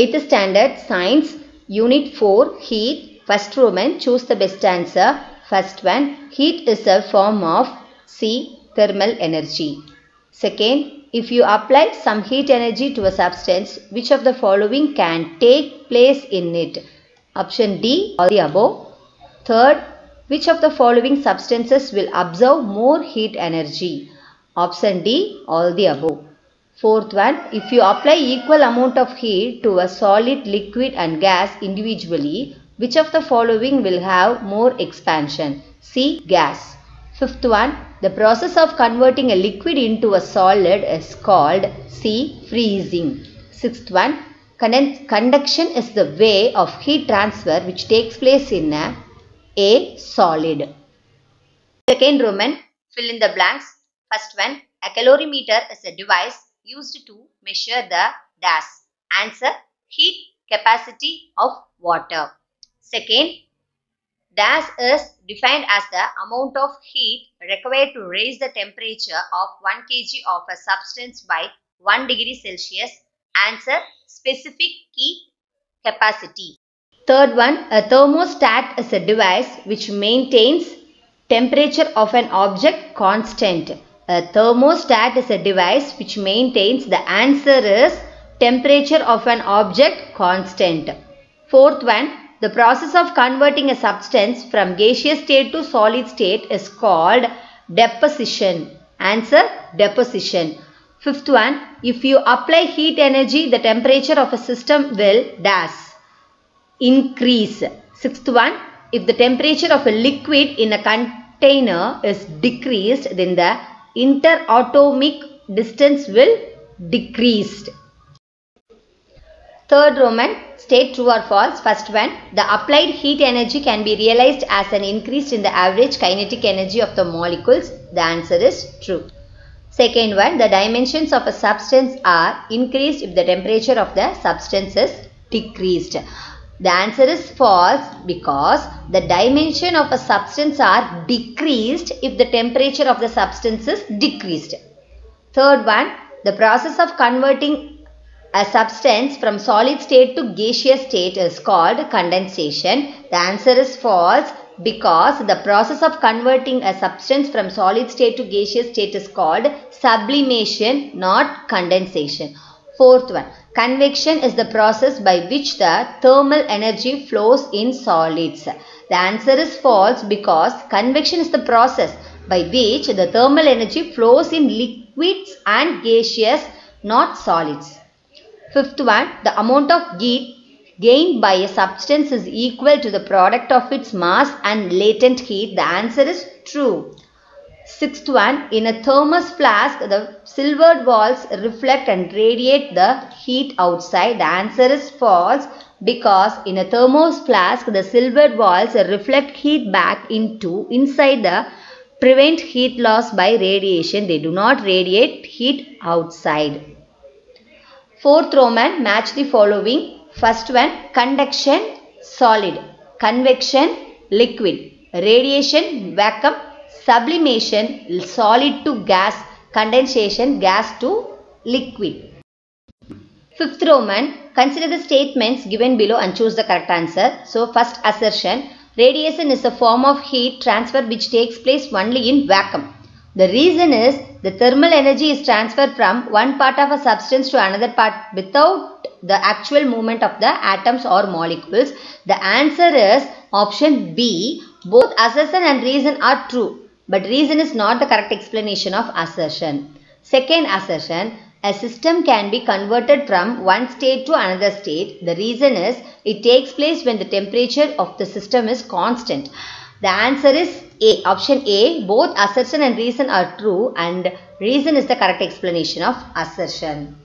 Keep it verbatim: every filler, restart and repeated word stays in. eighth standard science unit four heat first Roman choose the best answer. First one, heat is a form of C thermal energy. Second, if you apply some heat energy to a substance, which of the following can take place in it? Option D, all the above. Third, which of the following substances will absorb more heat energy? Option D, all the above. Fourth one, if you apply equal amount of heat to a solid, liquid and gas individually, which of the following will have more expansion? C, gas. Fifth one, the process of converting a liquid into a solid is called C, freezing. Sixth one, conduction is the way of heat transfer which takes place in a, a solid. Second Roman, fill in the blanks. First one, a calorimeter is a device used to measure the dash. Answer, heat capacity of water. Second, dash is defined as the amount of heat required to raise the temperature of one kilogram of a substance by one degree Celsius. Answer, specific key capacity. Third one, a thermostat is a device which maintains temperature of an object constant. A thermostat is a device which maintains the answer is temperature of an object constant. Fourth one, the process of converting a substance from gaseous state to solid state is called deposition. Answer, deposition. Fifth one, if you apply heat energy, the temperature of a system will dash increase. Sixth one, if the temperature of a liquid in a container is decreased, then the interatomic distance will decrease. Third Roman, state true or false. First one, the applied heat energy can be realized as an increase in the average kinetic energy of the molecules. The answer is true. Second one, the dimensions of a substance are increased if the temperature of the substance is decreased. The answer is false because the dimension of a substance are decreased if the temperature of the substance is decreased. Third one, the process of converting a substance from solid state to gaseous state is called condensation. The answer is false because the process of converting a substance from solid state to gaseous state is called sublimation, not condensation. Fourth one, convection is the process by which the thermal energy flows in solids. The answer is false because convection is the process by which the thermal energy flows in liquids and gaseous, not solids. Fifth one, the amount of heat gained by a substance is equal to the product of its mass and latent heat. The answer is true. Sixth one, in a thermos flask, the silvered walls reflect and radiate the heat outside. The answer is false because in a thermos flask, the silvered walls reflect heat back into inside the prevent heat loss by radiation. They do not radiate heat outside. Fourth Roman, match the following. First one, conduction, solid. Convection, liquid. Radiation, vacuum. Sublimation, solid to gas. Condensation, gas to liquid. Fifth Roman, consider the statements given below and choose the correct answer. So, first assertion, radiation is a form of heat transfer which takes place only in vacuum. The reason is the thermal energy is transferred from one part of a substance to another part without the actual movement of the atoms or molecules. The answer is option B. Both assertion and reason are true, but reason is not the correct explanation of assertion. Second assertion, a system can be converted from one state to another state. The reason is it takes place when the temperature of the system is constant. The answer is A. Option A. Both assertion and reason are true and reason is the correct explanation of assertion.